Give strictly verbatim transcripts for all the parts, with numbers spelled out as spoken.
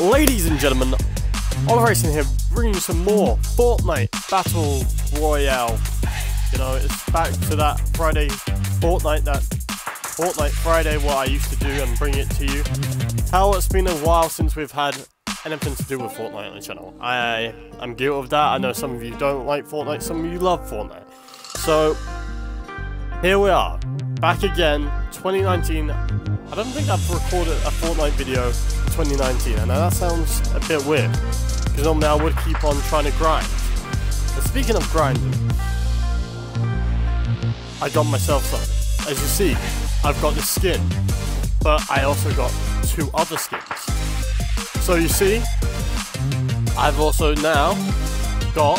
Ladies and gentlemen, Oliver Racing here, bringing you some more Fortnite Battle Royale. You know, it's back to that Friday Fortnite, that Fortnite Friday, what I used to do, and bring it to you. How it's been a while since we've had anything to do with Fortnite on the channel. I am guilty of that. I know some of you don't like Fortnite, some of you love Fortnite. So, here we are, back again, twenty nineteen. I don't think I've recorded a Fortnite video for twenty nineteen. I know that sounds a bit weird, because normally I would keep on trying to grind. But speaking of grinding, I got myself some. As you see, I've got this skin, but I also got two other skins. So you see, I've also now got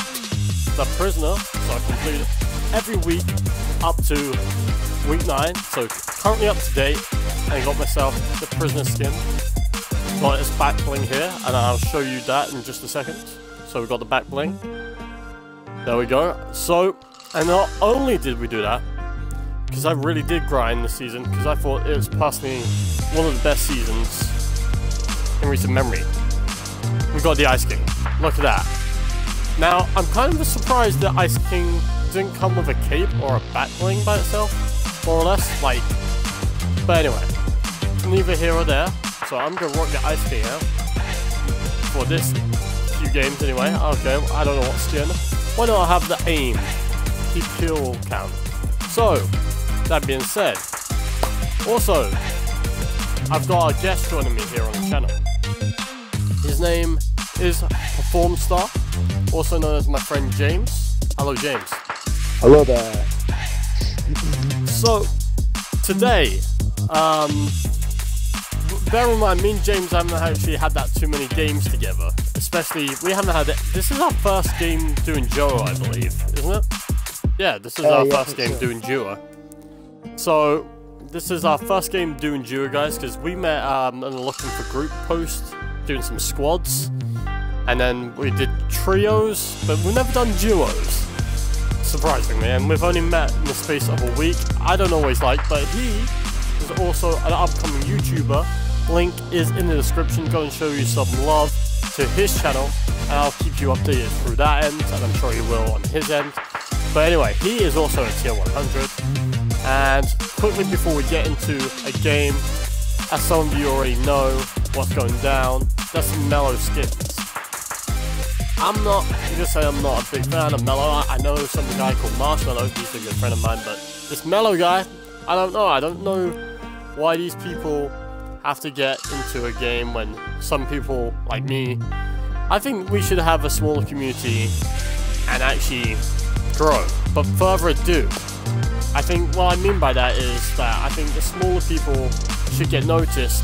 the prisoner, so I completed every week up to week nine, so currently up to date, and I got myself the prisoner skin. Got its back bling here, and I'll show you that in just a second. So we've got the back bling. There we go. So, and not only did we do that, because I really did grind this season, because I thought it was personally one of the best seasons in recent memory. We got the Ice King. Look at that. Now, I'm kind of surprised that Ice King didn't come with a cape or a back bling by itself, more or less, like... But anyway, neither here or there, so I'm going to rock the Ice King out for this few games anyway. Okay, I don't know what skin. Why not have the aim, the kill count? So, that being said, also, I've got a guest joining me here on the channel. His name is Performstar, also known as my friend James. Hello, James. Hello there. So, today... Um, bear in mind, me and James haven't actually had that too many games together. Especially, we haven't had it. This is our first game doing duo, I believe, isn't it? Yeah, this is uh, our yeah, first game sure. doing duo. So, this is our first game doing duo, guys, because we met um, and looking for group posts, doing some squads, and then we did trios, but we've never done duos, surprisingly, and we've only met in the space of a week. I don't always like, but he... There's also an upcoming YouTuber. Link is in the description. Go and show you some love to his channel, and I'll keep you updated through that end, and I'm sure he will on his end. But anyway, he is also a tier one hundred. And quickly before we get into a game, as some of you already know what's going down, there's some Mellow skins. I'm not, I'm gonna say I'm not a big fan of Mellow. I know some guy called Marshmello, he's a good friend of mine, but this Mellow guy, I don't know, I don't know why these people have to get into a game when some people, like me, I think we should have a smaller community and actually grow. But further ado, I think what I mean by that is that I think the smaller people should get noticed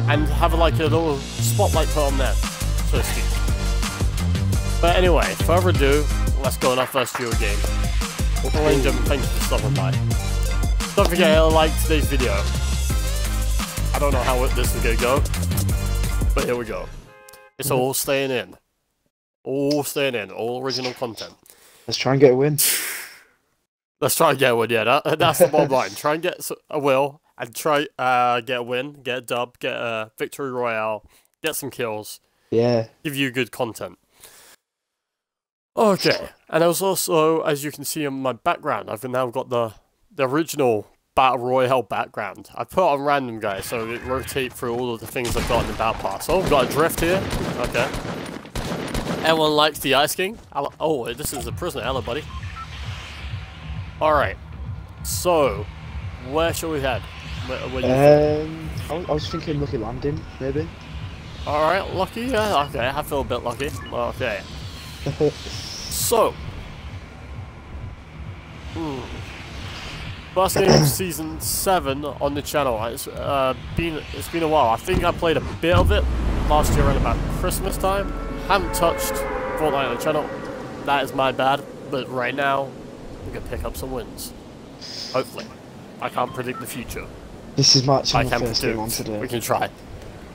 and have like a little spotlight put on them, so to speak. But anyway, further ado, let's go on our first duo game. Ladies and gentlemen, thank you for stopping by. Don't forget to like today's video. I don't know how this is going to go, but here we go. It's all staying in. All staying in. All original content. Let's try and get a win. Let's try and get a win, yeah. That, that's the bottom line. Try and get a will, and try uh, get a win, get a dub, get a victory royale, get some kills. Yeah. Give you good content. Okay. And I was also, as you can see in my background, I've now got the... the original Battle Royale background. I put on random, guys, so it rotates through all of the things I've got in the battle pass. Oh, I've got a drift here. Okay. Everyone likes the Ice King. Oh, this is a prisoner. Hello, buddy. Alright. So, where shall we head? Where, where um, I was thinking Lucky Landing, maybe. Alright, Lucky. Yeah, okay. I feel a bit lucky. Okay. So. Hmm. First game of season seven on the channel. It's uh, been it's been a while. I think I played a bit of it last year around about Christmas time. Haven't touched Fortnite on the channel. That is my bad. But right now, we can pick up some wins. Hopefully, I can't predict the future. This is my actually my first game on today. We can try.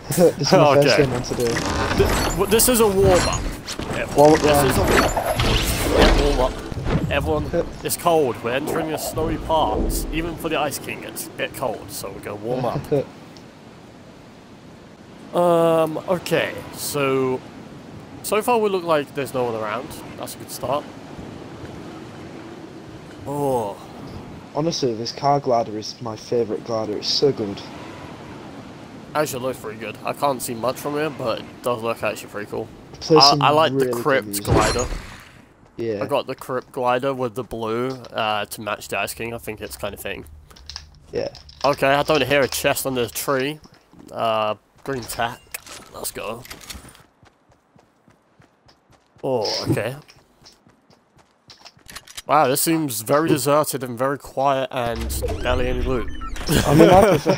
This is my okay. first game on today. This, this is a warm up. Yeah, warm up. This yeah. is a warm up. Yeah, warm up. Everyone, it's cold. We're entering the snowy parts. Even for the Ice King, it's a bit cold, so we're gonna warm up. Um, okay, so... So far we look like there's no one around. That's a good start. Oh. Honestly, this car glider is my favourite glider. It's so good. Actually, it looks pretty good. I can't see much from here, but it does look actually pretty cool. I, I like really the crypt glider. Yeah. I got the crypt glider with the blue uh, to match the Ice King. I think it's kind of thing. Yeah. Okay, I don't hear a chest under the tree. Uh, green tack. Let's go. Oh, okay. Wow, this seems very deserted and very quiet and barely any loot. I mean, I prefer,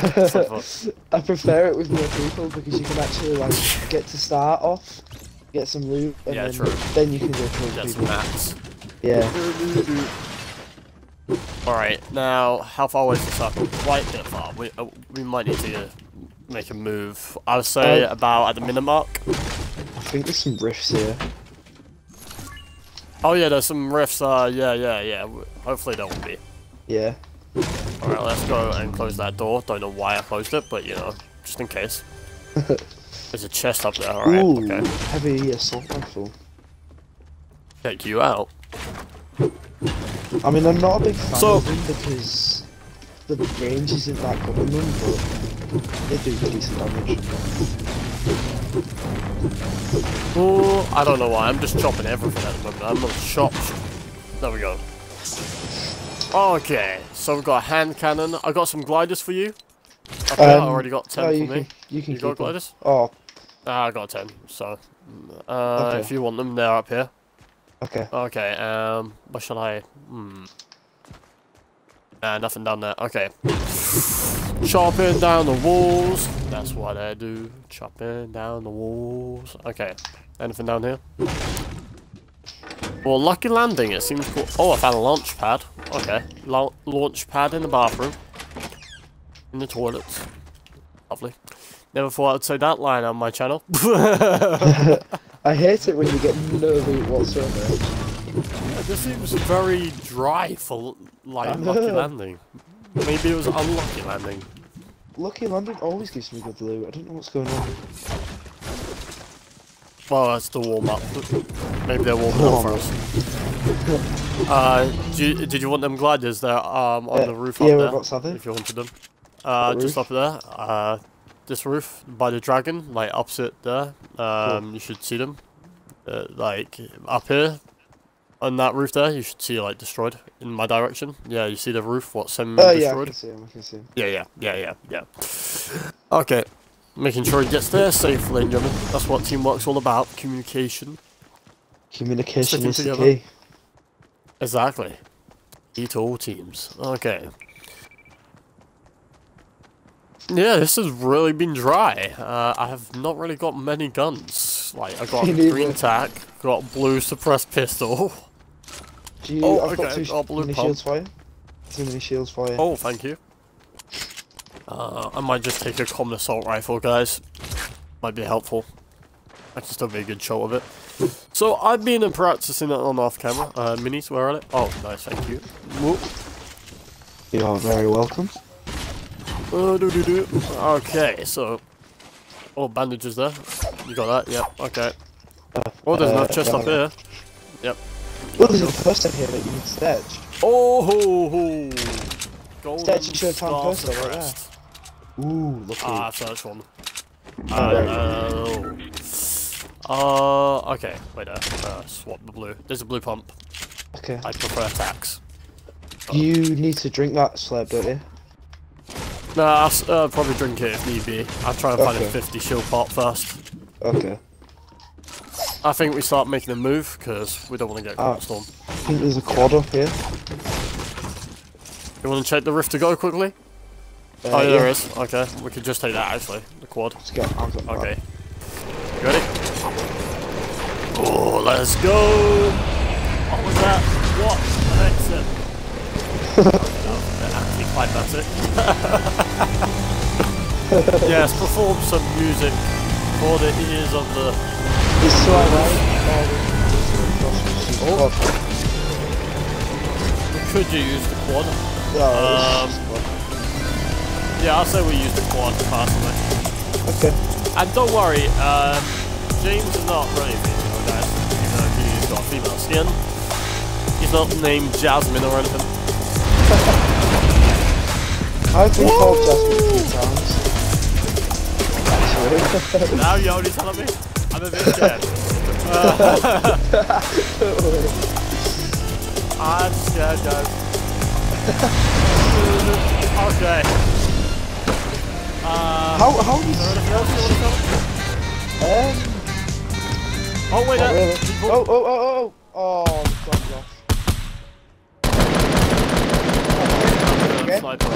I prefer it with more people because you can actually like get to start off, get some loot, and yeah, then, true. then you can go through get people. some mats. Yeah. Alright, now, how far away is this up? Quite a bit far. We, uh, we might need to make a move. I would say um, about at the minute mark. I think there's some rifts here. Oh yeah, there's some rifts, uh, yeah, yeah, yeah, hopefully there won't be. Yeah. Alright, let's go and close that door. Don't know why I closed it, but you know, just in case. There's a chest up there, alright, okay. Heavy assault rifle. Check you out. I mean, I'm not a big fan so, of them because the range isn't that good on them, but they do decent damage. Oh, I don't know why. I'm just chopping everything at the moment. I'm not chopped. There we go. Okay, so we've got a hand cannon. I got some gliders for you. I um, I already got ten oh, for you me. Can, you can you got gliders? Them. Oh, ah, I got ten. So, uh, okay. If you want them, they're up here. Okay. Okay. Um, what shall I? Hmm. Nah, nothing down there. Okay. Chopping down the walls. That's what I do. Chopping down the walls. Okay. Anything down here? Well, lucky landing. It seems cool. Oh, I found a launch pad. Okay. La launch pad in the bathroom. In the toilets. Lovely. Never thought I'd say that line on my channel. I hate it when you get no loot whatsoever. This seems very dry for like lucky landing. Maybe it was unlucky landing. Lucky landing always gives me good loot. I don't know what's going on. Well, that's the warm up. Maybe they're warming up for us. Uh, do you, did you want them gliders there um, on yeah, the roof up yeah, there? Something. If you wanted them. Uh, just roof? up there. Uh, this roof by the dragon, like opposite there. Um, cool. You should see them. Uh, like up here. On that roof there, you should see, like, destroyed in my direction. Yeah, you see the roof, what, semi-destroyed? Oh, yeah, I can see him, I can see him. Yeah, yeah, yeah, yeah, yeah. Okay, making sure he gets there safely, gentlemen. That's what teamwork's all about, communication. Communication is the key. Exactly. Key to all teams. Okay. Yeah, this has really been dry. Uh, I have not really got many guns. Like, I got a green tack, got blue suppressed pistol. Do you, oh, I've okay. got two oh, blue mini shields for you. Too many shields for you. Oh, thank you. Uh, I might just take a common assault rifle, guys. Might be helpful. I can still be a good shot of it. So, I've been practicing it on off camera. Uh, minis, where are they? Oh, nice, thank you. Whoop. You are very welcome. Uh, do, do, do. Okay, so... Oh, bandages there. You got that? Yep, okay. Oh, there's no uh, chest up here. Yep. Oh, there's a post up here that you can search. Oh, ho, ho. Golden star suppressed. Yeah. Ooh, look at Ah, I've searched one. Oh. Uh, uh, okay, wait there. Uh, swap the blue. There's a blue pump. Okay. I prefer attacks. But you need to drink that slab, don't you? No, I'll uh, probably drink it if need be. I'll try and okay. find a fifty shield pot first. Okay. I think we start making a move, because we don't want to get caught storm. I think there's a quad up here. You want to check the rift to go quickly? Uh, oh, yeah, yeah. there is. Okay, we could just take that, actually. The quad. Let's go. Okay. You ready? Oh, let's go! What was that? What? An exit. Like, that's it. Yes, perform some music for the ears of the... This is right, right? Oh. Could you use the quad? Yeah, um, yeah, I'll say we use the quad, personally. Okay. And don't worry, uh, James is not running anything like that, even though he's got a female skin. He's not named Jasmine or anything. I've been called Jasmine a few times. That's now you're only telling me? I'm a bit dead. Uh, I'm scared, guys. Okay. Uh, how how do you know anything else you want to tell? Um, oh wait, uh, really. oh oh oh oh oh! Oh, God bless. Oh,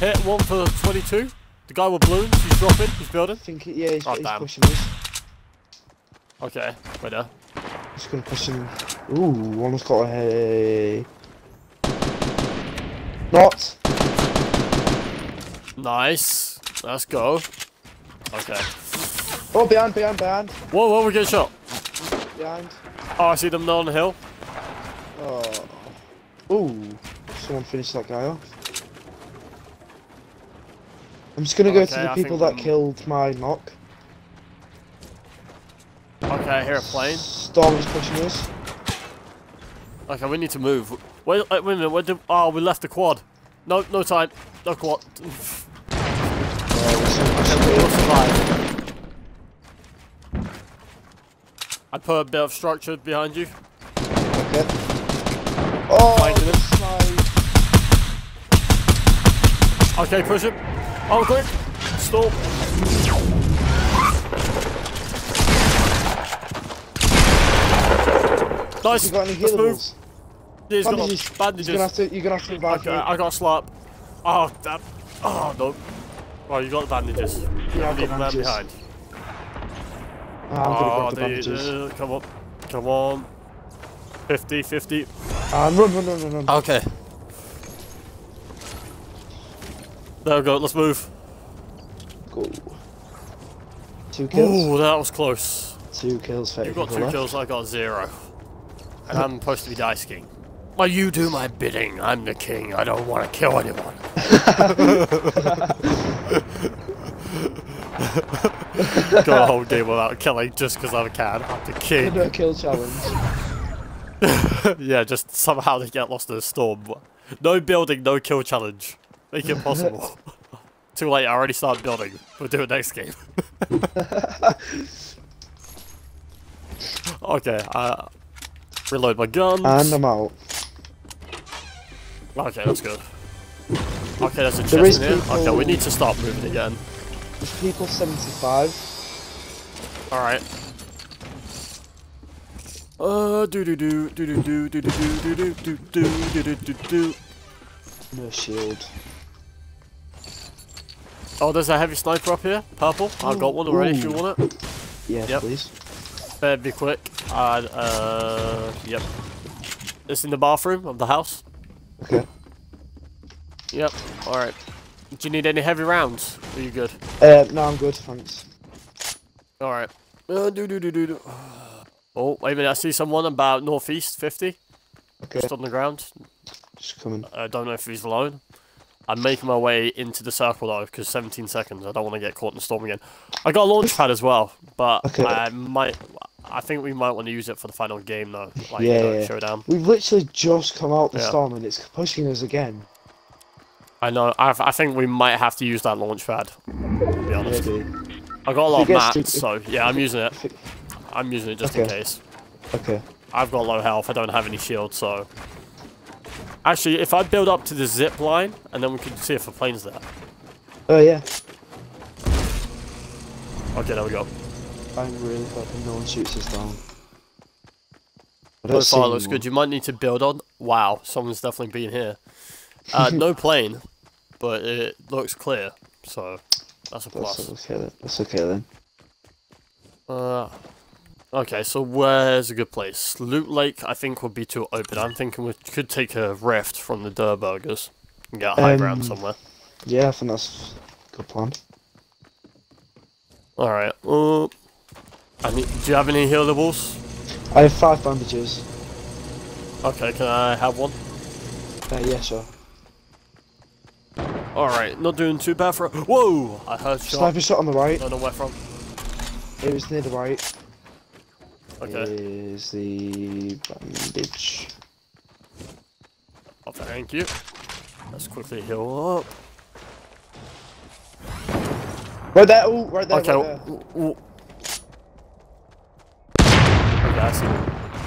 hit one for twenty-two. The guy with balloons. He's dropping. He's building. I think he, yeah, he's, oh, he's pushing this. Okay, wait there. Just gonna push him. Ooh, one's got a hey. Not. Nice. Let's go. Okay. Oh, behind, behind, behind. Whoa, whoa, we're getting shot. Behind. Oh, I see them down the hill. Oh. Ooh. Someone finished that guy off. I'm just going to okay, go to the I people that I'm... killed my knock. Okay, I hear a plane. Storm is pushing us. Okay, we need to move. Wait, wait a minute. Where did... Oh, we left the quad. No, no time. No quad. I put a bit of structure behind you. Okay. Oh, nice. Okay, push him. Oh, quick. Stall. Nice. You got any healables? He's bandages. Got bandages. You're gonna have to, you're gonna have to revive. Okay, me. I got a slap. Oh, damn. Oh, no. Oh, you got bandages. Yeah, I've got bandages. Behind. Oh, I'm oh, the bandages. Uh, come on. Come on. fifty, fifty. Um, run, run, run, run, run. Okay. There we go. Let's move. Go. Two kills. Ooh, that was close. Two kills. You got two left. kills. I got zero. And I'm supposed to be the Ice King. Well, you do my bidding. I'm the king. I don't want to kill anyone. Got a whole game without killing just because I can. I'm the king. No kill challenge. Yeah, just somehow they get lost in a storm. No building, no kill challenge. Make it possible. Too late. I already started building. We'll do it next game. Okay. Uh, reload my guns. And I'm out. Okay, that's good. Okay, that's a chest in here. People... Okay, we need to start moving again. There's people seventy-five. Alright. Uh, do do do do do do do do do do do do do do do. No shield. Oh, there's a heavy sniper up here. Purple. Ooh. I've got one already if you want it. Yeah, yep. Please. Better be quick. And, uh, yep. It's in the bathroom of the house. Okay. Yep, alright. Do you need any heavy rounds? Are you good? Uh, no, I'm good, thanks. Alright. Uh, do, do, do, do, do. Oh, wait a minute, I see someone about northeast, fifty. Okay. Just on the ground. Just coming. I don't know if he's alone. I'm making my way into the circle though, because seventeen seconds, I don't want to get caught in the storm again. I got a launch pad as well, but okay. I might... I think we might want to use it for the final game though. Like, yeah, you know, yeah. Showdown. We've literally just come out the yeah. storm and it's pushing us again. I know. I, I think we might have to use that launch pad. To be honest. Yeah, I got a lot of mats, to... so yeah, I'm using it. I'm using it just okay. in case. Okay. I've got low health. I don't have any shield, so. Actually, if I build up to the zip line, and then we can see if a plane's there. Oh uh, yeah. Okay, there we go. I'm really hoping no one shoots us down. Profile looks good. You might need to build on. Wow, someone's definitely been here. Uh, no plane, but it looks clear, so that's a plus. That's okay then. That's okay then. Uh, okay, so where's a good place? Loot Lake, I think, would be too open. I'm thinking we could take a rift from the Durburgers and get a high um, ground somewhere. Yeah, I think that's a good plan. All right. Uh, I need, do you have any healables? I have five bandages. Okay, can I have one? Uh, yeah, sure. Alright, not doing too bad for... Whoa! I heard shot. Sniper shot on the right. I don't know where from. It was near the right. Okay. Here's the bandage. Oh, thank you. Let's quickly heal up. Right there, ooh, right there, okay. right there. Ooh, ooh. Okay, I see.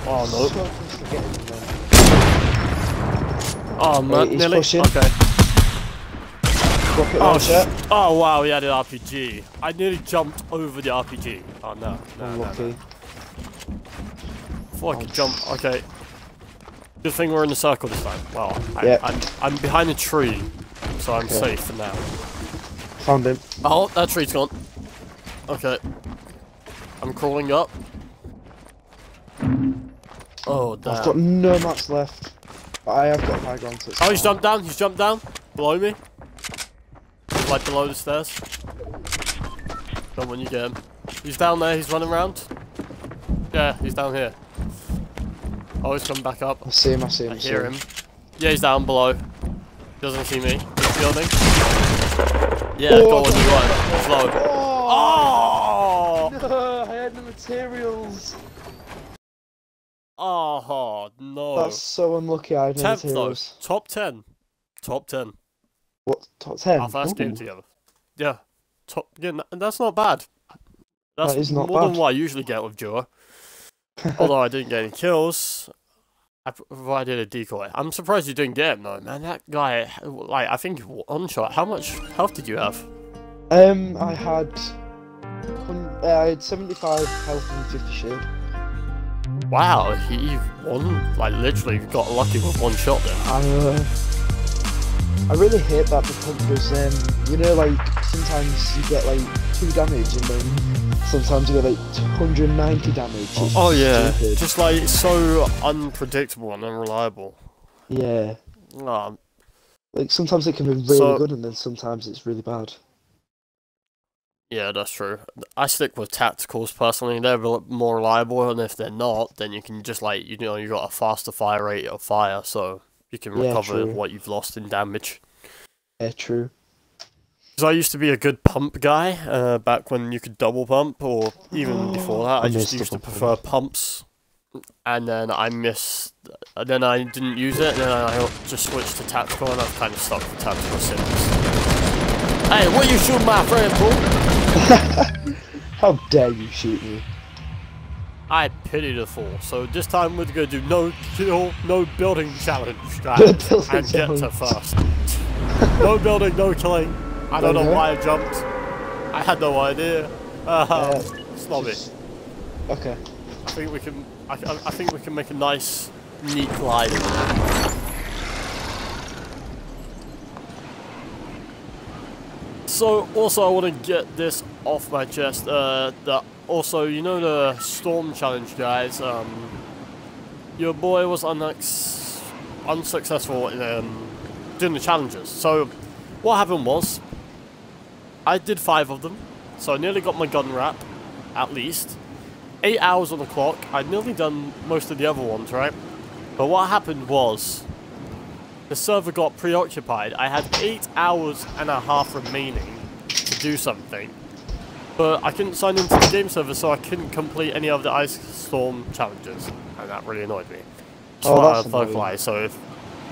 Oh, no. Oh, man, Wait, nearly. Pushing. Okay. Rocket launcher. Oh, oh, wow, yeah, the R P G. I nearly jumped over the R P G. Oh, no. no, no, no. Before I could jump, okay. Good thing we're in a circle this time. Well, I, yep. I, I'm behind a tree, so I'm okay. safe for now. Found him. Oh, that tree's gone. Okay. I'm crawling up. Oh, damn. I've got no mats left. But I have got high ground. So oh, he's jumped down. He's jumped down. Below me. Like below the stairs. Don't when you get him. He's down there. He's running around. Yeah, he's down here. Oh, he's coming back up. I see him. I see him. I hear him. Yeah, he's down below. He doesn't see me. He's building. Yeah, oh, go on, you got it. It's low. Oh! No, I had the materials. Oh, no. That's so unlucky, I had no materials. Though. Top ten. Top ten. What? Top ten? Our first Ooh. game together. Yeah. Top. Yeah, that's not bad. That's that is not more bad. than what I usually get with Duo. Although I didn't get any kills. I provided a decoy. I'm surprised you didn't get him though, man. That guy, like, I think one shot. How much health did you have? Um, I had, uh, I had seventy-five health and fifty shield. Wow, he won. Like, literally got lucky with one shot then. I, uh, I really hate that because, um, you know, like sometimes you get like two damage and then. Sometimes you get like one hundred ninety damage. It's oh yeah, stupid. Just like it's so unpredictable and unreliable. Yeah. Nah. Like sometimes it can be really so, good and then sometimes it's really bad. Yeah, that's true. I stick with tacticals personally. They're more reliable, and if they're not, then you can just like you know you got a faster fire rate of fire, so you can recover yeah, what you've lost in damage. Yeah, true. Because I used to be a good pump guy uh, back when you could double pump, or even before that, I, I just used to prefer pump. pumps. And then I missed, and then I didn't use it, and then I just switched to tactical, and I've kind of stuck with tactical since. Hey, what are you shooting, my friend, fool? How dare you shoot me? I pity the fool. So this time we're going to do no kill, no building challenge, guys, building and challenge. get to first. No building, no killing. I don't know hurt. why I jumped. I had no idea. Uh, yeah, snobby. Just... Okay. I think we can. I, I think we can make a nice, neat glide. So also, I want to get this off my chest. Uh, that also, you know, the storm challenge, guys. Um, your boy was unex unsuccessful in um, doing the challenges. So what happened was. I did five of them, so I nearly got my gun wrap, at least. Eight hours on the clock, I'd nearly done most of the other ones, right? But what happened was, the server got preoccupied. I had eight hours and a half remaining to do something. But I couldn't sign into the game server, so I couldn't complete any of the Ice Storm challenges. And that really annoyed me. So oh, that's I vocalized, so if,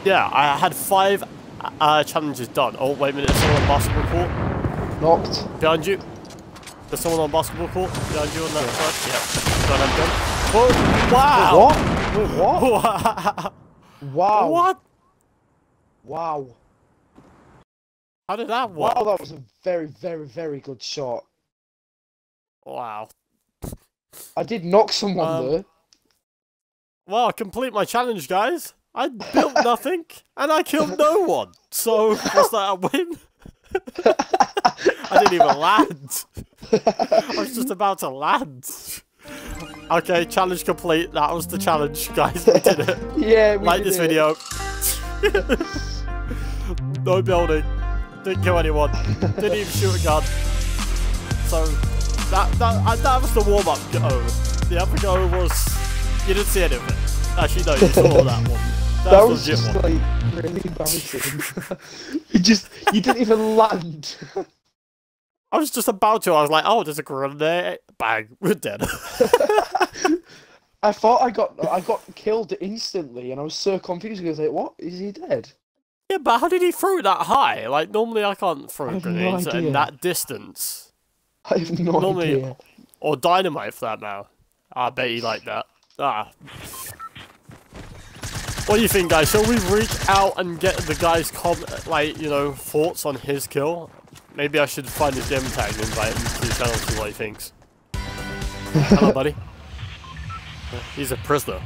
yeah, I had five uh, challenges done. Oh, wait a minute, someone basketball court. Knocked. Behind you. There's someone on basketball court. Behind you on that yeah. side. Yeah. Don't have gun. Oh, wow. What? What? Wow. What? Wow. How did that work? Wow, that was a very, very, very good shot. Wow. I did knock someone, um, though. Well, I complete my challenge, guys. I built nothing, and I killed no one. So, was that a win? I didn't even land. I was just about to land. Okay, challenge complete. That was the challenge, guys. We did it. Yeah, we like did this it. video. No building. Didn't kill anyone. Didn't even shoot a gun. So that that that was the warm up go. The other go was you didn't see anything. Actually, no, you saw that one. That was just one. Like really embarrassing. You just you didn't even land. I was just about to. I was like, oh, there's a grenade. Bang, we're dead. I thought I got I got killed instantly, and I was so confused. I was like, what? Is he dead? Yeah, but how did he throw that high? Like normally I can't throw I grenades no at that distance. I have no normally, idea. Or dynamite for that now. I bet you like that. Ah. What do you think, guys? Shall we reach out and get the guy's com like you know thoughts on his kill? Maybe I should find his gem tag and invite him to the channel and see what he thinks. Hello, buddy. He's a prisoner.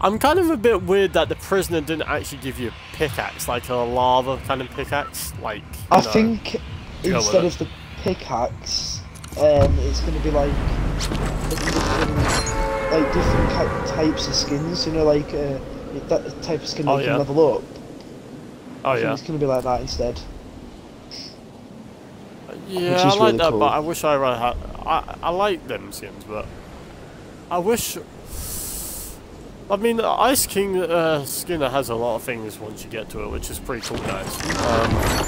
I'm kind of a bit weird that the prisoner didn't actually give you a pickaxe, like a lava kind of pickaxe. Like I know, think instead of the pickaxe, um, it's going to be like different, like different types of skins. You know, like uh, that type of skin that oh, you yeah. can level up. Oh I yeah. Think it's going to be like that instead. Yeah, I like really that, cool. But I wish I ran. I I like them skins, but I wish. I mean, Ice King uh, Skinner has a lot of things once you get to it, which is pretty cool, guys. Um,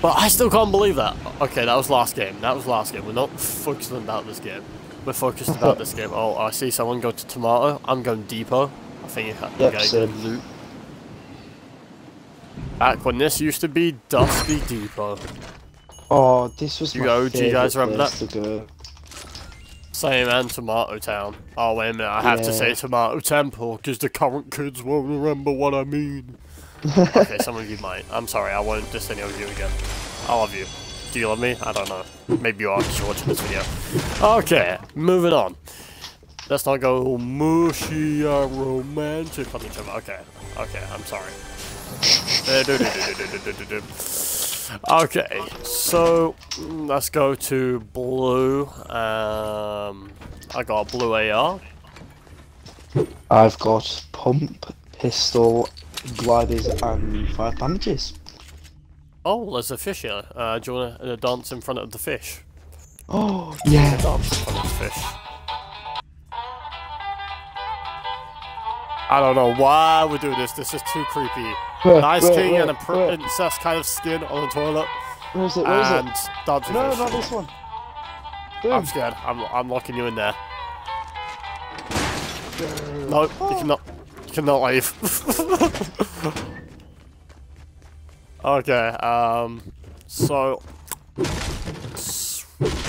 but I still can't believe that. Okay, that was last game. That was last game. We're not focusing about this game. We're focused about this game. Oh, I see someone go to Tomato. I'm going Depot. I think I yep, gotta so. go Loot. Back when this used to be Dusty Depot. Oh, this was you my O G guys remember that? Same and Tomato Town. Oh wait a minute, I have yeah. to say Tomato Temple, because the current kids won't remember what I mean. Okay, some of you might. I'm sorry, I won't diss any of you again. I love you. Do you love me? I don't know. Maybe you are, because you're watching this video. Okay, moving on. Let's not go all mushy or romantic on each other. Okay, okay, I'm sorry. Okay, so let's go to blue. Um, I got a blue A R. I've got pump, pistol, gliders, and five bandages. Oh, there's a fish here. Uh, do you want to dance in front of the fish? Oh, yeah. Dance in front of the fish. I don't know why we do this. This is too creepy. Where, an Ice where, King where, and a princess where? kind of skin on the toilet. Where is it? Where is it? And dancing. No, not this one. Boom. I'm scared. I'm I'm locking you in there. Boom. No, oh. you cannot. You cannot leave. Okay. Um. So.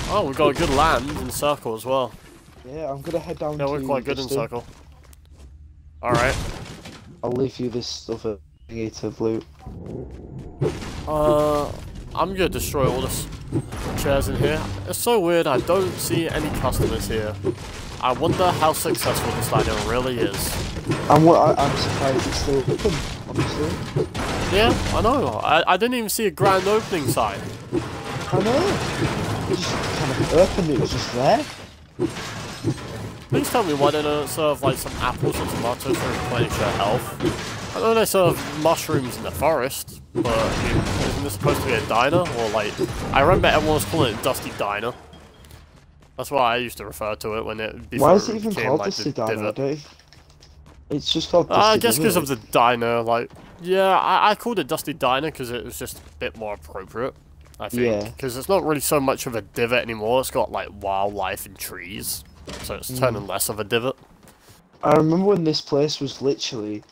Oh, we've got a good land in circle as well. Yeah, I'm gonna head down. Yeah, to we're quite good in circle. Alright. I'll leave you this other negative loot. Uh, I'm gonna destroy all this chairs in here. It's so weird, I don't see any customers here. I wonder how successful this diner really is. I'm, I'm surprised it's still open, obviously. Yeah, I know. I, I didn't even see a grand opening sign. I know. It just kind of opened, it was just there. Please tell me why they don't serve like some apples or tomatoes to replenish your health. I know they serve mushrooms in the forest, but I mean, isn't this supposed to be a diner? Or like, I remember everyone was calling it Dusty Diner. That's why I used to refer to it when it. Why is it even called like, Dusty Diner? Dave? It's just called. Dusty, I guess because of the diner, like yeah, I, I called it Dusty Diner because it was just a bit more appropriate. I think because yeah. it's not really so much of a divot anymore. It's got like wildlife and trees. So it's turning mm. less of a divot. I remember when this place was literally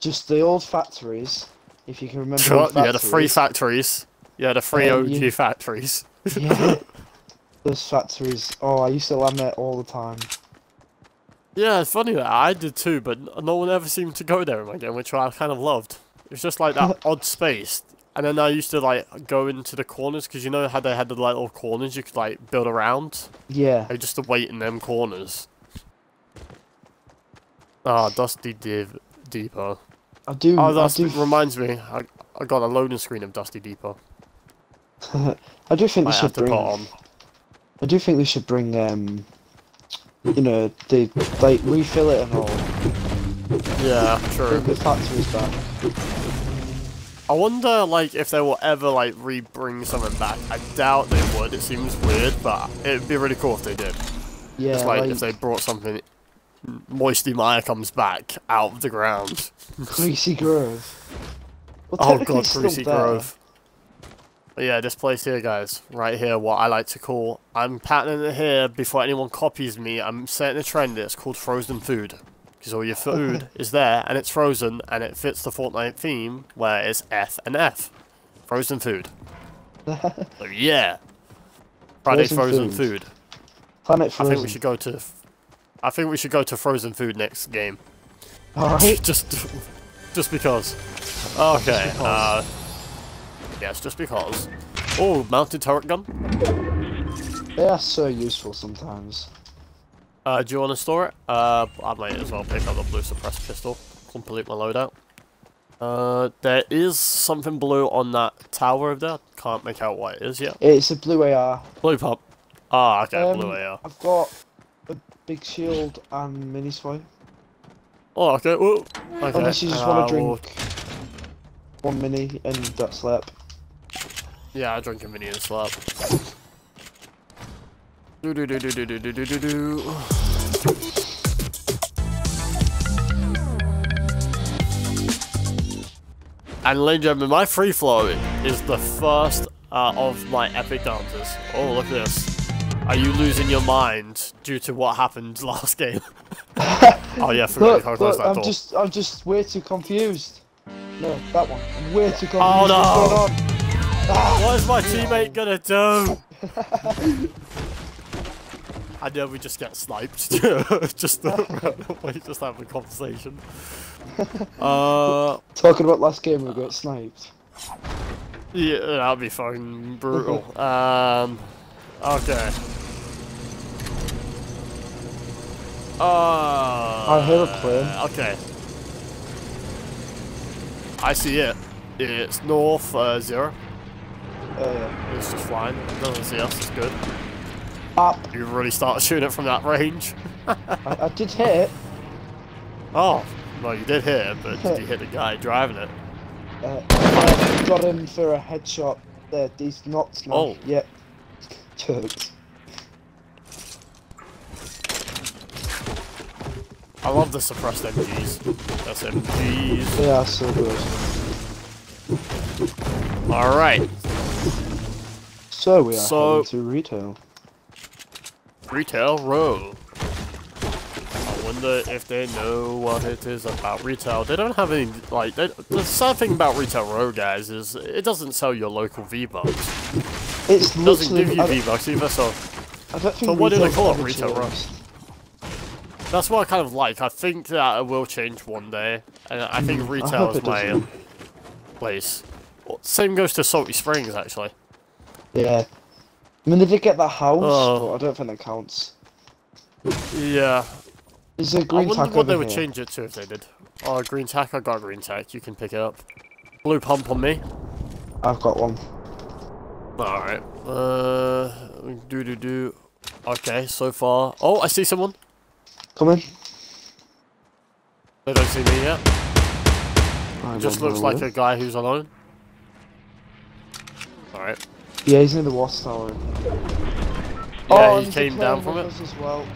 just the old factories, if you can remember. Sure, the factories. Yeah, the free factories. Yeah, the free um, O G you... factories. Yeah, those factories. Oh, I used to land there all the time. Yeah, it's funny that I did too, but no one ever seemed to go there in my game, which I kind of loved. It was just like that odd space. And then I used to like go into the corners because you know how they had the like, little corners you could like build around. Yeah. I just to wait in them corners. Ah, oh, Dusty Div Depot. I do. Oh, that reminds me. I I got a loading screen of Dusty Depot. I do think I they should bring. On. I do think they should bring um, you know, they like refill it and all. Yeah, true. Bring the factories back. I wonder, like, if they will ever, like, re-bring something back. I doubt they would. It seems weird, but it'd be really cool if they did. Yeah, Just, like, like, if they brought something Moisty Mire comes back out of the ground. Greasy Grove. Well, oh god, Greasy Grove. But yeah, this place here, guys, right here, what I like to call, I'm patenting it here before anyone copies me, I'm setting a trend, it's called frozen food. Because all your food is there, and it's frozen, and it fits the Fortnite theme, where it's F and F. Frozen food. So yeah. Friday frozen, frozen food. food. Planet Frozen. I think we should go to... I think we should go to frozen food next game. Alright. just, just because. Okay. Just because. Uh, yes, just because. Oh, mounted turret gun. They are so useful sometimes. Uh, do you want to store it? Uh, I might as well pick up the blue suppressed pistol. Complete my loadout. Uh, there is something blue on that tower over there. Can't make out what it is yet. It's a blue A R. Blue pump. Ah, oh, okay, um, blue A R. I've got a big shield and mini spy. Oh, okay. Ooh. Okay. Unless you just uh, want to drink we'll... one mini and that slap. Yeah, I drink a mini and slap. Do do do do do do do do do do. And ladies and gentlemen, my free flow is the first uh, of my epic dances. Oh, look at this. Are you losing your mind due to what happened last game? Oh yeah, for look, me, look, that I'm door. just, I'm just way too confused. No, that one. I'm way too confused. Oh no! Ah. What is my teammate gonna do? I know we just get sniped. Just, we just have a conversation. Uh, Talking about last game, we got sniped. Yeah, that'd be fucking brutal. um, okay. Uh, I hear a plane. Okay. I see it. It's north uh, zero. Uh, yeah. It's just flying. It doesn't see us. It's good. Up. You really start shooting it from that range. I, I did hit it. Oh, well, you did hit it, but hit. did you hit the guy driving it? Uh, I got him for a headshot. There, these knots. Now. Oh, yep. Choked. I love the suppressed M Gs. That's M Gs. They are so good. All right. So we are so... heading to retail. Retail Row. I wonder if they know what it is about retail. They don't have any, like, they, the sad thing about Retail Row, guys, is it doesn't sell your local V-Bucks. It doesn't give you V-Bucks either, so... I don't think so what do they call it, Retail Row? That's what I kind of like. I think that it will change one day. And I think mm, retail I is my doesn't. place. Well, same goes to Salty Springs, actually. Yeah. I mean, they did get that house, uh, but I don't think that counts. Yeah. Is there a green I wonder tack what they here? would change it to if they did. Oh, green tack, I got a green tack, you can pick it up. Blue pump on me. I've got one. Alright. Uh, do do do. Okay, so far. Oh, I see someone. Come in. They don't see me yet. I Just looks like a guy who's alone. Alright. Yeah, he's in the Wasp Tower. Yeah, oh, he came down from it. As well.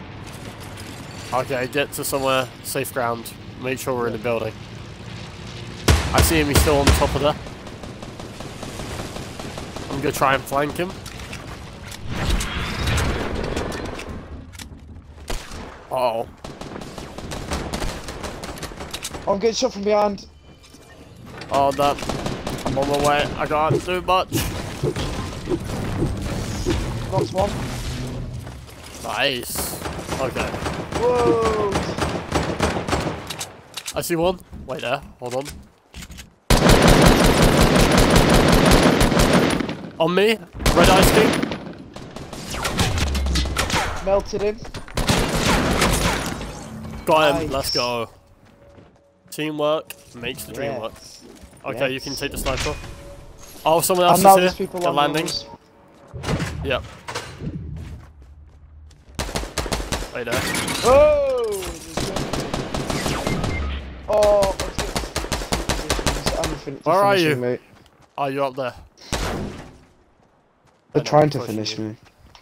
Okay, get to somewhere, safe ground. Make sure we're yeah. in the building. I see him, he's still on the top of there. I'm gonna try and flank him. Uh oh. I'm getting shot from behind. Oh, that. I'm on my way. I can't do much. Knocked one. Nice. Okay. Whoa! I see one. Wait there. Hold on. On me. Red Ice King. Melted him. Got him. Nice. Let's go. Teamwork makes the dream yes. work. Okay, yes. you can take the sniper. Oh, someone else and is here. They're landing. Those. Yep. Right there. Oh! Oh! I'm Where are you? Mate. Are you up there? They're trying to finish you. me.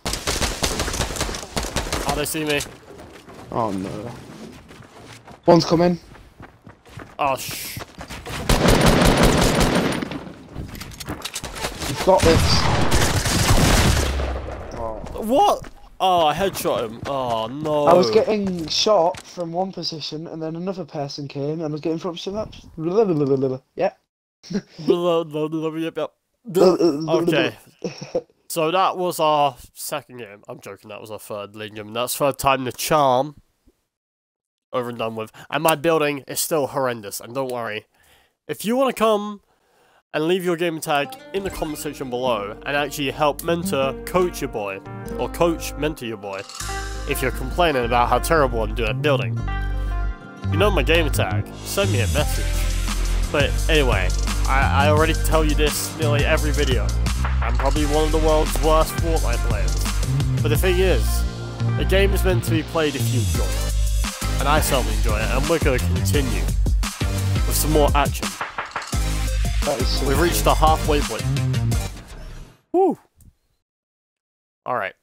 Oh, they see me. Oh no. One's coming. Oh, shh. You've got this. Oh. What? Oh, I headshot him. Oh, no. I was getting shot from one position, and then another person came, and I was getting from that. Yeah. Okay. So that was our second game. I'm joking, that was our third league game. That's third time the charm. Over and done with. And my building is still horrendous, and don't worry. If you want to come and leave your game tag in the comment section below and actually help mentor, coach your boy, or coach, mentor your boy, if you're complaining about how terrible I'm doing at building, you know my game tag, send me a message. But anyway, I, I already tell you this nearly every video. I'm probably one of the world's worst Fortnite players. But the thing is, the game is meant to be played if you enjoy it. And I certainly enjoy it, and we're going to continue with some more action. That is so We've reached cool. the halfway point. Woo! Alright.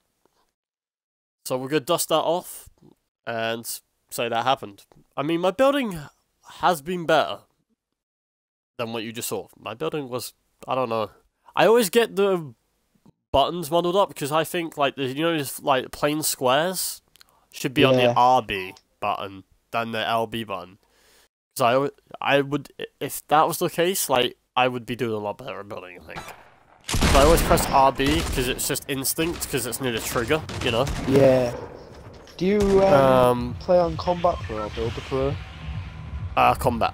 So we're going to dust that off and say that happened. I mean, my building has been better than what you just saw. My building was, I don't know. I always get the buttons muddled up because I think, like, the, you know, like plain squares should be yeah. on the R B button than the L B button. Because I, I would, if that was the case, like, I would be doing a lot better at building, I think. So I always press R B because it's just instinct, because it's near the trigger, you know? Yeah. Do you um, um, play on Combat Pro or Builder Pro? Uh, Combat.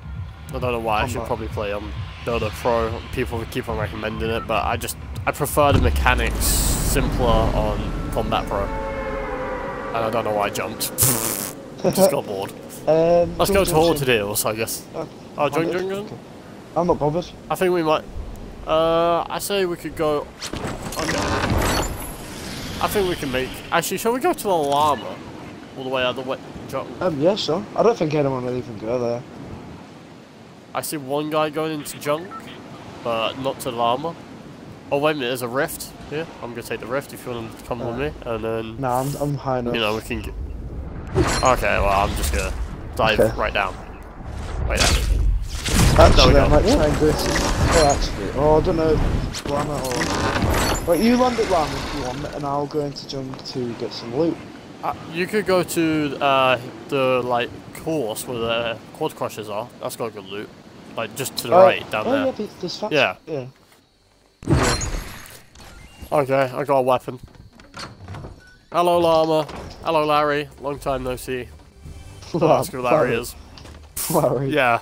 I don't know why, combat. I should probably play on Builder Pro. People keep on recommending it, but I just, I prefer the mechanics simpler on Combat Pro. And I don't know why I jumped. Just got bored. Um, Let's go to Horde today also, I guess. Uh, oh, join, join, join? Okay. I'm not bothered. I think we might... Uh, I say we could go... Okay. I think we can make... Actually, shall we go to the llama? All the way out the way... Drop. Um, yeah, sure. I don't think anyone will even go there. I see one guy going into junk, but not to the llama. Oh, wait a minute, there's a rift here. I'm going to take the rift if you want to come uh, with me, and then... No, I'm, I'm high enough. You know, we can get... Okay, well, I'm just going to... Dive okay. right down. Right down. Actually, I might try and go to... Oh, actually. Oh, I don't know. Llama or... Wait, you land at Llama if you want, and I'll go into junk to get some loot. Uh, you could go to uh, the, like, course where the quad crushers are. That's got good loot. Like, just to the oh. right, down oh, there. Yeah, but there's facts. Yeah. yeah. Okay, I got a weapon. Hello, Llama. Hello, Larry. Long time no see. Oh, that's who Larry is. Larry. Yeah.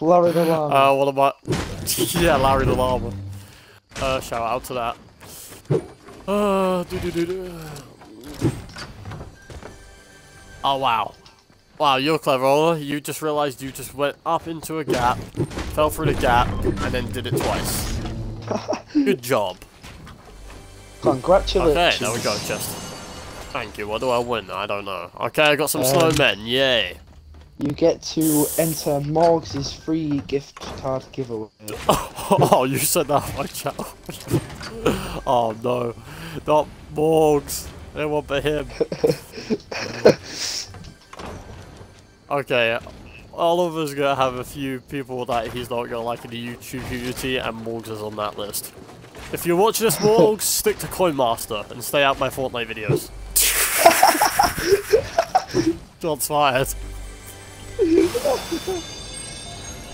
Larry the Llama. Uh, what about... yeah, Larry the Llama. Uh, shout out to that. Uh, doo -doo -doo -doo. Oh, wow. Wow, you're clever, Ola. You just realized you just went up into a gap, fell through the gap, and then did it twice. Good job. Congratulations. Okay, there we go, Chester. Thank you, what do I win? I don't know. Okay, I got some um, snowmen, yay! You get to enter Morgz's free gift card giveaway. Oh, you said that on my channel. Oh no, not Morgz. They want but him. Okay, Oliver's gonna have a few people that he's not gonna like in the YouTube community, and Morgz is on that list. If you're watching this, Morgz, stick to Coin Master and stay out my Fortnite videos. Shots fired.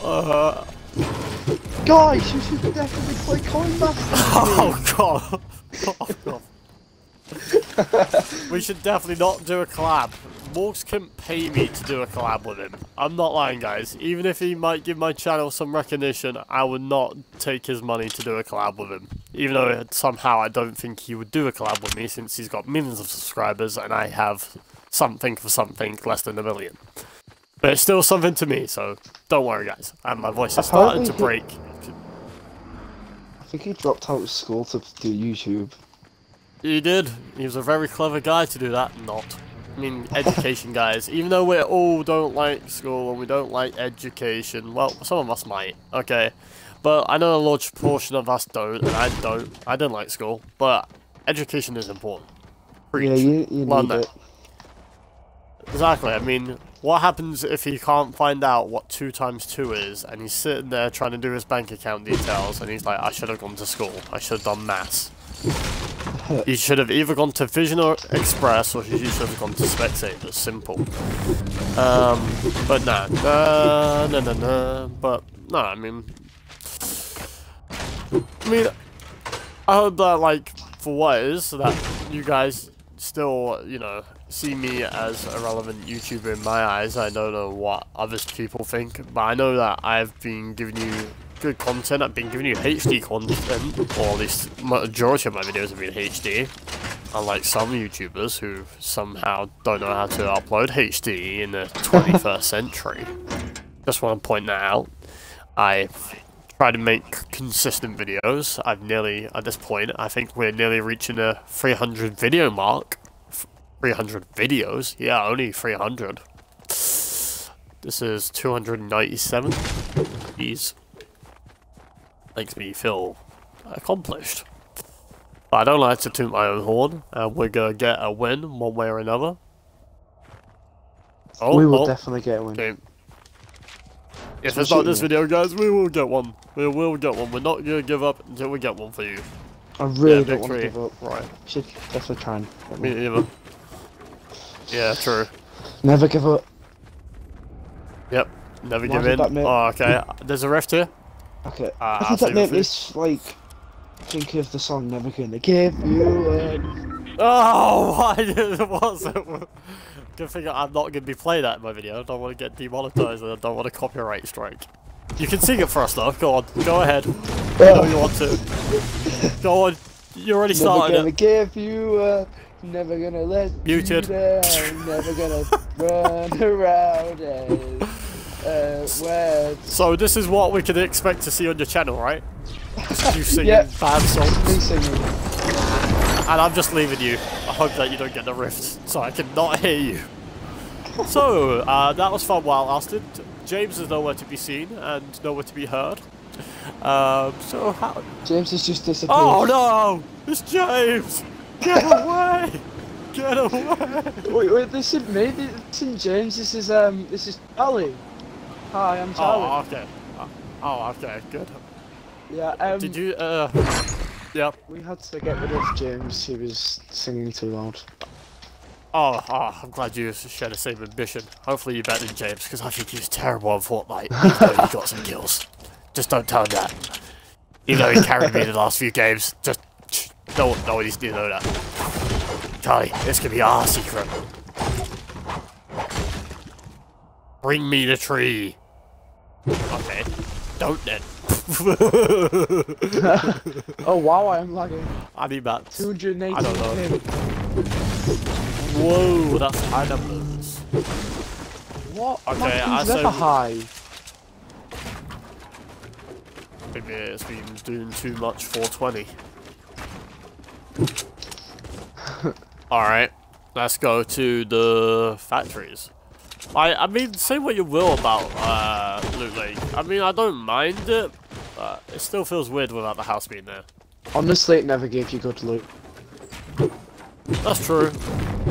Uh, Guys, you should definitely play Coin Master. Oh god. Oh god. We should definitely not do a collab. Morgz couldn't pay me to do a collab with him. I'm not lying, guys. Even if he might give my channel some recognition, I would not take his money to do a collab with him. Even though somehow I don't think he would do a collab with me, since he's got millions of subscribers and I have something for something less than a million. But it's still something to me, so don't worry, guys. And my voice is starting to break. I think he dropped out of school to do YouTube. He did. He was a very clever guy to do that. Not. I mean, education, guys. Even though we all don't like school and we don't like education. Well, some of us might. Okay. But I know a large portion of us don't, and I don't. I don't like school. But education is important. Preach. Yeah, you, you Learn need that. It. Exactly. I mean, what happens if he can't find out what two times two is, and he's sitting there trying to do his bank account details, and he's like, I should have gone to school. I should have done maths. You should have either gone to Vision Express, or you should have gone to Specsavers. Simple. Um, but no, nah, no, nah, no, nah, nah. But no, nah, I mean, I mean, I hope that, like, for what it is, so that you guys still, you know, see me as a relevant YouTuber in my eyes. I don't know what other people think, but I know that I've been giving you good content. I've been giving you H D content, or at least majority of my videos have been H D, unlike some YouTubers who somehow don't know how to upload H D in the twenty-first century. Just want to point that out. I try to make consistent videos. I've nearly, at this point, I think we're nearly reaching the three hundred video mark. three hundred videos? Yeah, only three hundred. This is two hundred ninety-seven. Jeez. Makes me feel accomplished. But I don't like to toot my own horn, and we're gonna get a win one way or another. Oh, we will oh. definitely get a win. Okay. If it's not this video, guys, we will get one. We will get one. We're not gonna give up until we get one for you. I really yeah, don't want to give up. Right. Should definitely try and get me either. Yeah, true. Never give up. Yep. Never Why give in. Oh, okay. There's a ref here. Okay. Uh, I think that made me like think of the song "Never Gonna Give You Up." Oh, why did it was it? Good thing I'm not gonna be playing that in my video. I don't want to get demonetized, and I don't want a copyright strike. You can sing it for us though. Go on, go ahead. I know you want to. Go on. You already started. Never gonna it. give you up. Never gonna let Muted. you down. Never gonna run around and. Uh, where... So this is what we can expect to see on your channel, right? Just you singing yep. bad songs. Me singing. And I'm just leaving you. I hope that you don't get the rift, so I cannot hear you. So, uh, that was fun while lasted. James is nowhere to be seen and nowhere to be heard. Um, so how... James has just disappeared. Oh no! It's James! Get away! Get away! Wait, wait, this isn't me. This isn't James. This is, um, this is Ali. Hi, I'm Charlie. Oh, okay. Oh, okay, good. Yeah, um... Did you, uh... Yep. We had to get rid of James, he was singing too loud. Oh, oh I'm glad you shared the same ambition. Hopefully you're better than James, because I think he was terrible on Fortnite. Even though he got some kills. Just don't tell him that. Even though he carried me in the last few games, just... No one, no one needs to know that. Charlie, this could be our secret. Bring me the tree. Okay. Don't then. Oh wow, I am lagging. I mean that's two hundred eighty. I don't know. Whoa, that's high numbers. What? Okay, I so never high. Maybe it's been doing too much four twenty. All right, let's go to the factories. I, I mean, say what you will about uh, Loot Lake. I mean, I don't mind it, but it still feels weird without the house being there. Honestly, it never gave you good loot. That's true.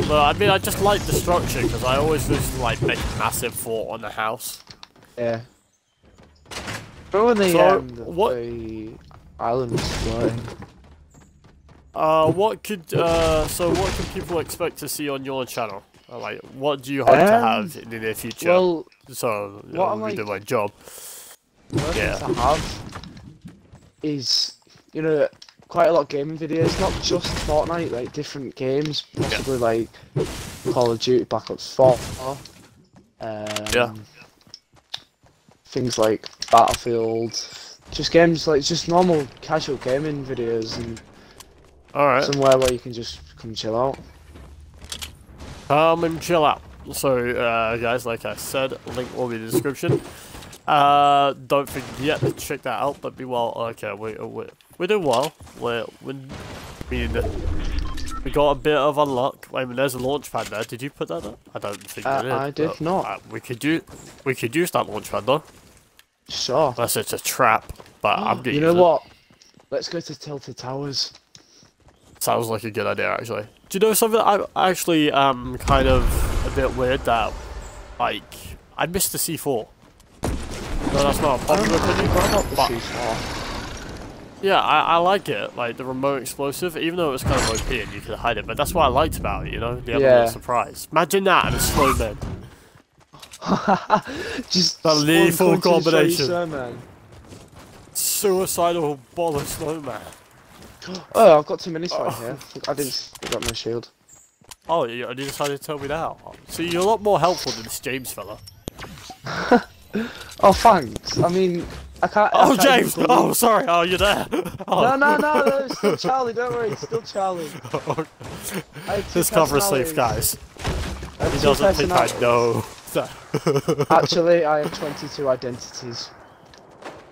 But I mean, I just like the structure because I always just like make a massive fort on the house. Yeah. Remember when the, so, um, the, what? the island was floating? Uh, what could uh, so what can people expect to see on your channel? Like, what do you hope um, to have in the near future? Well, so you know, what I do my job. What yeah. I have is, you know, quite a lot of gaming videos, not just Fortnite, like different games, possibly yeah. like Call of Duty Black Ops four, um, yeah, things like Battlefield, just games like just normal casual gaming videos, and all right, somewhere where you can just come chill out. Come and chill out. So, uh, guys, like I said, link will be in the description. Uh, don't forget to check that out, but be well. Okay, we, we, we're doing well. We're, we're, I mean, we got a bit of unluck. I mean, there's a launch pad there. Did you put that up? I don't think uh, you did. I did but, not. Uh, we, could do, we could use that launch pad, though. Sure. Unless it's a trap, but I'm getting You know what? It. Let's go to Tilted Towers. Sounds like a good idea, actually. Do you know something? I'm actually um, kind of bit weird that, like, I missed the C four. No, that's not a popular opinion, but yeah, I, I like it. Like, the remote explosive, even though it was kind of O P and you could hide it, but that's what I liked about it, you know? The other yeah. surprise. Imagine that and a slow man. Just a lethal combination. So, man. Suicidal ball of snowman. Oh, I've got too many slides oh. here. I didn't. I got my shield. Oh, you, you decided to tell me now. See, you're a lot more helpful than this James fella. Oh, thanks. I mean, I can't. Oh, I can't James! Oh, sorry. Oh, you're there. Oh. No, no, no, no. It's still Charlie. Don't worry. It's still Charlie. This cover sleep, guys. He doesn't think I know. Actually, I have twenty-two identities.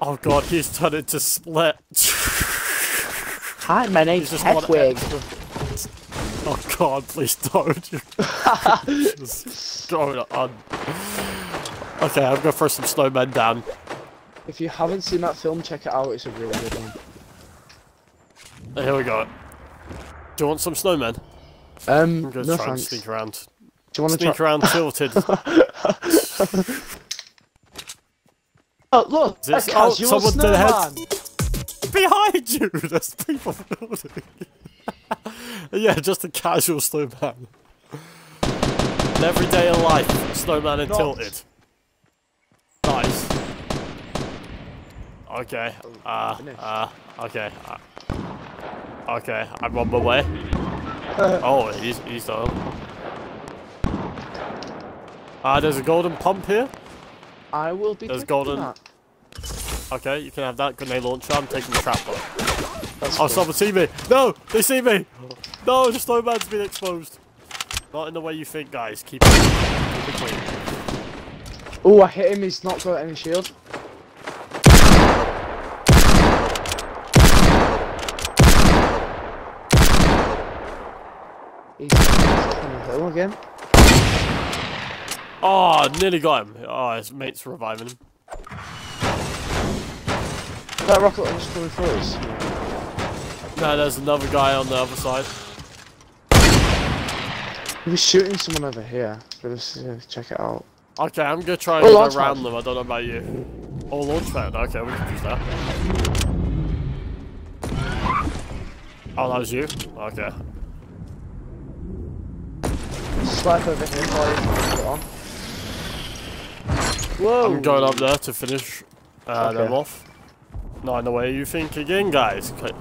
Oh god, he's turned into Split. Hi, my name's Hedwig. Oh god, please don't. Just going on. Okay, I'm gonna throw some snowmen down. If you haven't seen that film, check it out, it's a really good one. Here we go. Do you want some snowmen? Um, I'm gonna no try thanks. and sneak around. Do you want to sneak around tilted? Oh look! This, oh, someone did head behind you. There's people building. Yeah, just a casual snowman. An everyday life snowman and tilted. Nice. Okay. Uh. Uh. Okay. Uh, okay. I'm on my way. Oh, he's he's done. Ah, uh, there's a golden pump here. I will be There's golden. That. Okay, you can have that grenade launcher. I'm taking the trap bomb. That's oh, cool. Someone see me! No, they see me! No, the snowman's been exposed. Not in the way you think, guys. Keep it, keep it clean. Oh, I hit him. He's not got any shield. He's on the hill again. Oh, nearly got him. Oh, his mate's reviving him. That rocket launcher coming for us. No, there's another guy on the other side. He was shooting someone over here. Let's check it out. Okay, I'm gonna try and oh, go around them. I don't know about you. Oh, launchpad. Okay, we can use that. Oh, that was you? Okay. Swipe over here while you put it on. Whoa. I'm going up there to finish uh, okay. them off. Not in the way you think again, guys. Keep it oh.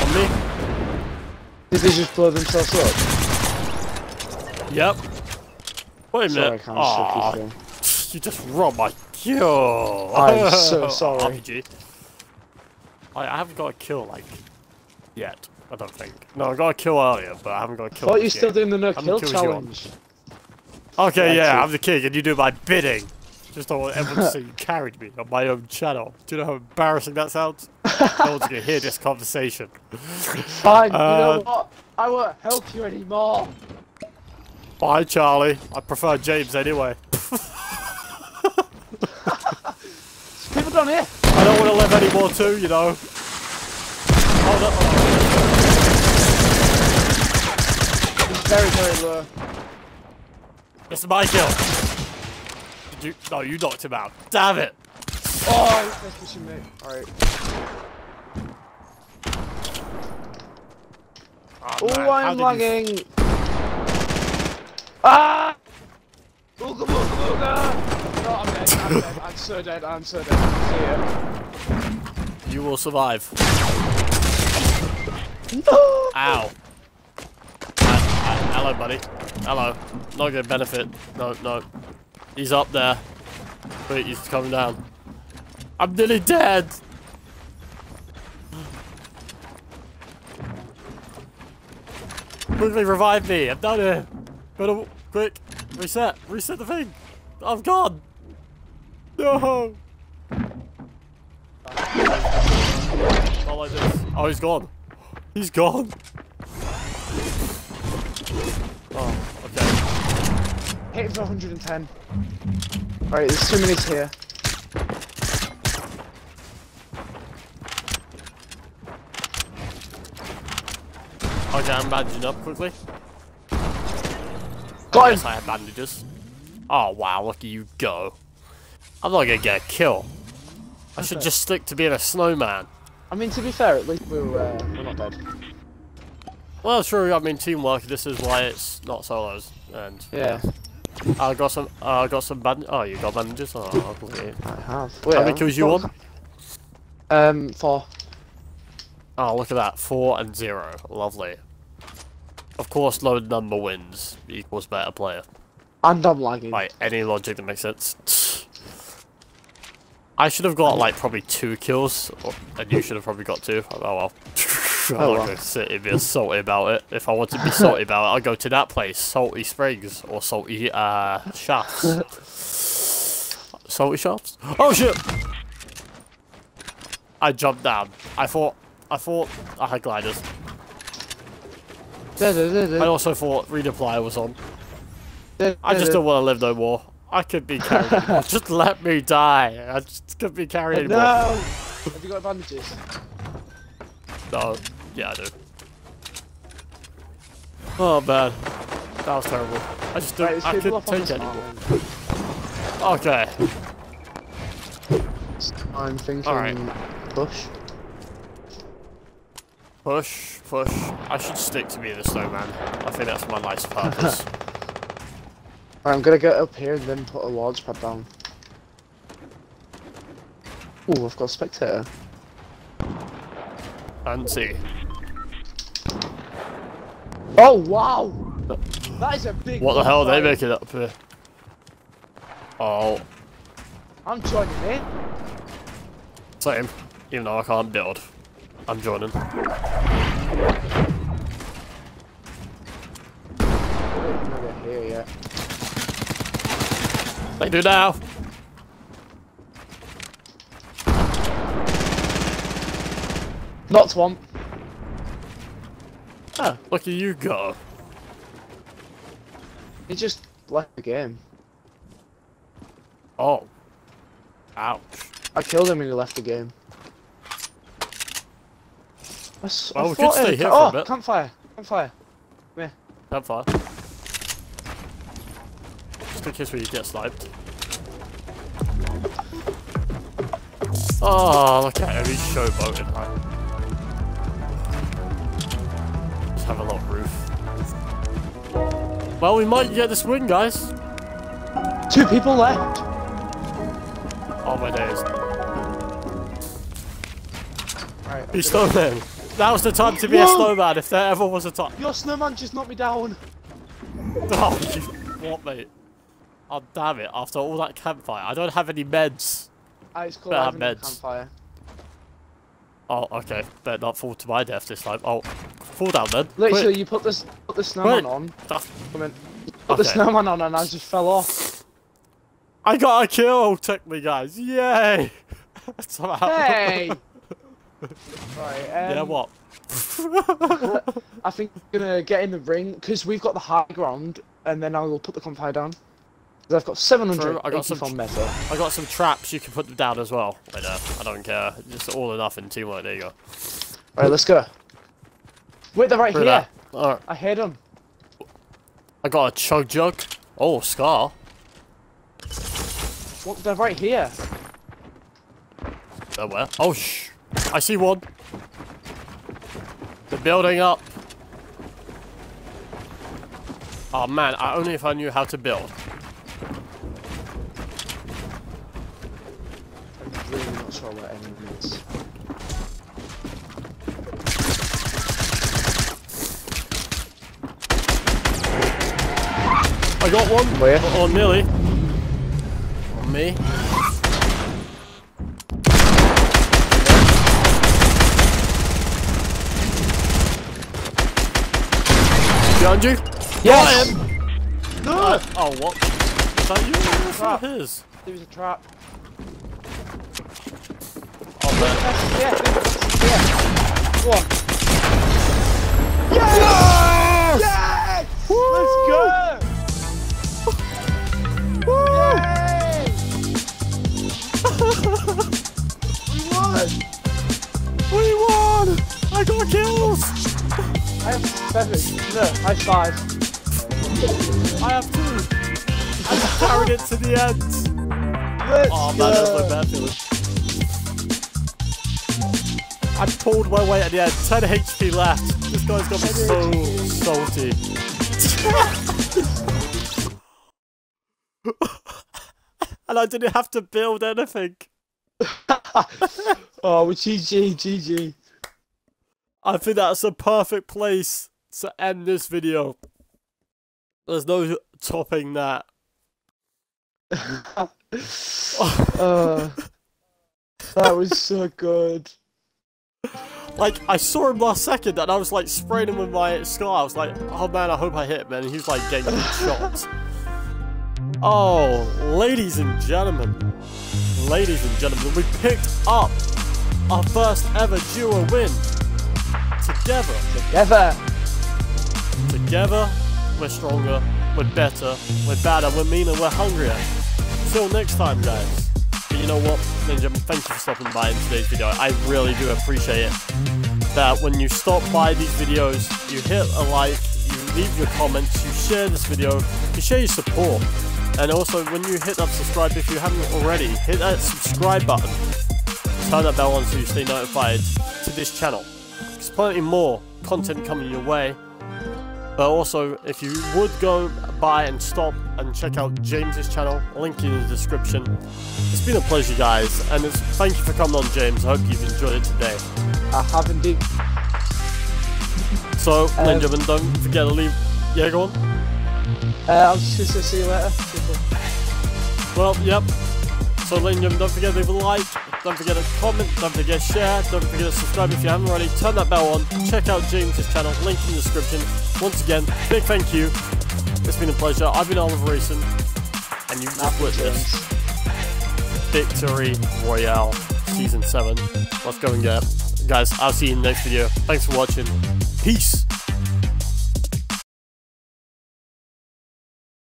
On me. Did they just blow themselves up? Yep. Wait a sorry, minute. I can't you just robbed my kill. I'm so sorry. R P G. I, I haven't got a kill, like, yet. I don't think. No, I got a kill earlier, but I haven't got a kill. I thought you were still doing the no kill challenge. Okay, yeah, yeah, I'm the king, and you do my bidding. Just don't want everyone to say you carried me on my own channel. Do you know how embarrassing that sounds? No one's going to hear this conversation. Fine, uh, you know what? I won't help you anymore. Bye, Charlie. I prefer James anyway. People down here. I don't want to live anymore too, you know. Hold up. Oh. It's very, very low. It's my kill. Did you? No, you knocked him out. Damn it! Oh, he's pushing me. Alright. Oh, oh I'm lagging. You... Ah! Ooga, ooga, ooga. No, I'm dead. I'm dead. I'm so dead. I'm so dead. See ya. You will survive. No. Ow. Hello, buddy. Hello. Not gonna benefit. No, no. He's up there. Wait, he's coming down. I'm nearly dead! Quickly revive me. I'm down here. Gotta, quick. Reset. Reset the thing. I'm gone. No. Not like this. Oh, he's gone. He's gone. Oh, okay. Hit him for one hundred and ten. Alright, there's two minutes here. Okay, I'm bandaging up quickly. Got him. Yes, I have bandages. Oh wow, look at you go. I'm not gonna get a kill. I should just stick to being a snowman. I mean, to be fair, at least we're, uh, we're not dead. Well, true, I mean, teamwork, this is why it's not solos. And yeah. I got some, I got some band- oh, you got bandages? Oh, I'll look at you. I have. Wait, How many kills you on? Um, four. Oh, look at that, four and zero. Lovely. Of course, low number wins equals better player. And I'm lagging. By any logic that makes sense. I should have got like probably two kills, or, and you should have probably got two. Oh well. I'm not going to sit and be salty about it. If I want to be salty about it, I'll go to that place, Salty Springs, or Salty uh, Shafts. Salty Shafts? Oh shit! I jumped down. I thought, I thought I had gliders. I also thought redeploy was on. I just don't want to live no more. I could be carried. Just let me die. I just could be carried. No. Anymore. Have you got bandages? No. Yeah, I do. Oh man, that was terrible. I just don't. Right, I couldn't take it anymore. Okay. I'm thinking. All right. Push. Push. Push. I should stick to being the snowman. I think that's my life's purpose. Right, I'm gonna get up here and then put a large pad down. Ooh, I've got a spectator. Fancy. Oh wow! That is a big. What the hell are they making up here? Oh. I'm joining in. Same, even though I can't build. I'm joining. I'm not here yet. They do now. Not one. Ah, look at you go. He just left the game. Oh. Ouch. I killed him when he left the game. I, well, I we could stay here for oh, a bit. Campfire. Campfire. Come here. Campfire. In case we get sniped. Oh, look at him, he's showboating, right? Just have a lot of roof. Well, we might get this win, guys. Two people left. Oh, my days. Right, be snowman. That was the time to be Whoa. a snowman, if there ever was a time. Your snowman just knocked me down. Oh, you what, mate? Oh damn it, after all that campfire, I don't have any meds. Ah, it's called having a campfire. Oh, okay. Better not fall to my death this time. Oh, fall down then. Literally, Quick. you put this, put the snowman Quick. on. That's... Come in. You put okay. the snowman on and I just fell off. I got a kill, technically, guys. Yay! Somehow. Hey! Right, um... Yeah, what? I think I'm gonna get in the ring, because we've got the high ground, and then I will put the campfire down. I've got seven hundred. I got some from metal. I got some traps. You can put them down as well. I know. I don't care. Just all or nothing. Teamwork. There you go. All right, let's go. Wait, they're right Through here. All right. I heard them. I got a chug jug. Oh, Scar. What? They're right here. They're where? Oh shh! I see one. They're building up. Oh man! I only if I knew how to build. Sure where anyone is. I got one. Where? Or, or nearly. On me. Behind you? Yes. Got him. No. Uh, oh what? Is that you? Is that his? There was a trap. Yeah, yeah. One. Yes! Yes! Yes! Let's go! Woo! Yay! We won! We won! I got kills! I have seven. No, I have five. I have two. I'm carrying it to the end. Let's oh, man, go. That bad feeling. I pulled my weight at the end. ten H P left. This guy's got me so salty. And I didn't have to build anything. Oh, G G, G G. I think that's a perfect place to end this video. There's no topping that. uh, that was so good. Like, I saw him last second and I was like spraying him with my scar. I was like, oh man, I hope I hit him. And he was like getting shot. Oh, ladies and gentlemen. Ladies and gentlemen, we picked up our first ever duo win. Together. Together. Together. We're stronger, we're better, we're badder, we're meaner, we're hungrier. Till next time, guys. But you know what, ladies and gentlemen, thank you for stopping by in today's video. I really do appreciate it. That when you stop by these videos, you hit a like, you leave your comments, you share this video, you share your support. And also, when you hit that subscribe, if you haven't already, hit that subscribe button. Turn that bell on so you stay notified to this channel. There's plenty more content coming your way. But also, if you would go by and stop and check out James's channel, link in the description. It's been a pleasure, guys, and it's, thank you for coming on, James. I hope you've enjoyed it today. I have indeed. So, um, ladies and gentlemen, don't forget to leave. Yeah, go on. Uh, I'll just see you later. Well, yep. So, ladies and gentlemen, don't forget to leave a like. Don't forget to comment, don't forget to share, don't forget to subscribe if you haven't already, turn that bell on, check out James's channel, link in the description. Once again, big thank you. It's been a pleasure. I've been Oliver Rayson, and you've just witnessed Victory Royale Season seven. Let's go and get it. Guys, I'll see you in the next video. Thanks for watching. Peace.